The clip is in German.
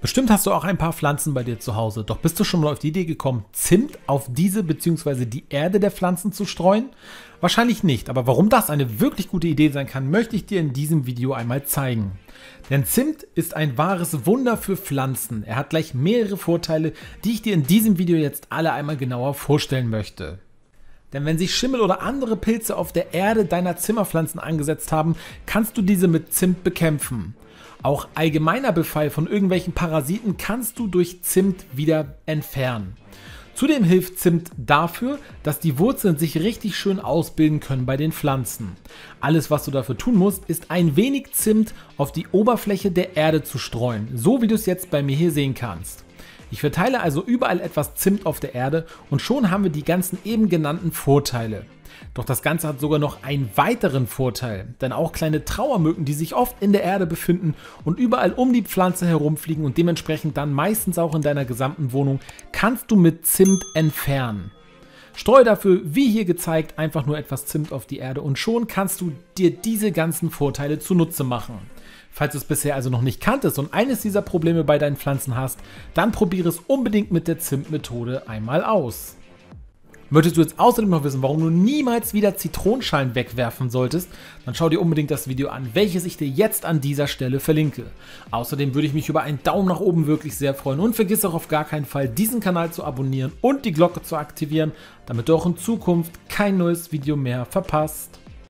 Bestimmt hast du auch ein paar Pflanzen bei dir zu Hause, doch bist du schon mal auf die Idee gekommen, Zimt auf diese bzw. die Erde der Pflanzen zu streuen? Wahrscheinlich nicht, aber warum das eine wirklich gute Idee sein kann, möchte ich dir in diesem Video einmal zeigen. Denn Zimt ist ein wahres Wunder für Pflanzen. Er hat gleich mehrere Vorteile, die ich dir in diesem Video jetzt alle einmal genauer vorstellen möchte. Denn wenn sich Schimmel oder andere Pilze auf der Erde deiner Zimmerpflanzen angesetzt haben, kannst du diese mit Zimt bekämpfen. Auch allgemeiner Befall von irgendwelchen Parasiten kannst du durch Zimt wieder entfernen. Zudem hilft Zimt dafür, dass die Wurzeln sich richtig schön ausbilden können bei den Pflanzen. Alles, was du dafür tun musst, ist ein wenig Zimt auf die Oberfläche der Erde zu streuen, so wie du es jetzt bei mir hier sehen kannst. Ich verteile also überall etwas Zimt auf der Erde und schon haben wir die ganzen eben genannten Vorteile. Doch das Ganze hat sogar noch einen weiteren Vorteil, denn auch kleine Trauermücken, die sich oft in der Erde befinden und überall um die Pflanze herumfliegen und dementsprechend dann meistens auch in deiner gesamten Wohnung, kannst du mit Zimt entfernen. Streue dafür, wie hier gezeigt, einfach nur etwas Zimt auf die Erde und schon kannst du dir diese ganzen Vorteile zunutze machen. Falls du es bisher also noch nicht kanntest und eines dieser Probleme bei deinen Pflanzen hast, dann probiere es unbedingt mit der Zimtmethode einmal aus. Möchtest du jetzt außerdem noch wissen, warum du niemals wieder Zitronenschalen wegwerfen solltest, dann schau dir unbedingt das Video an, welches ich dir jetzt an dieser Stelle verlinke. Außerdem würde ich mich über einen Daumen nach oben wirklich sehr freuen und vergiss auch auf gar keinen Fall, diesen Kanal zu abonnieren und die Glocke zu aktivieren, damit du auch in Zukunft kein neues Video mehr verpasst.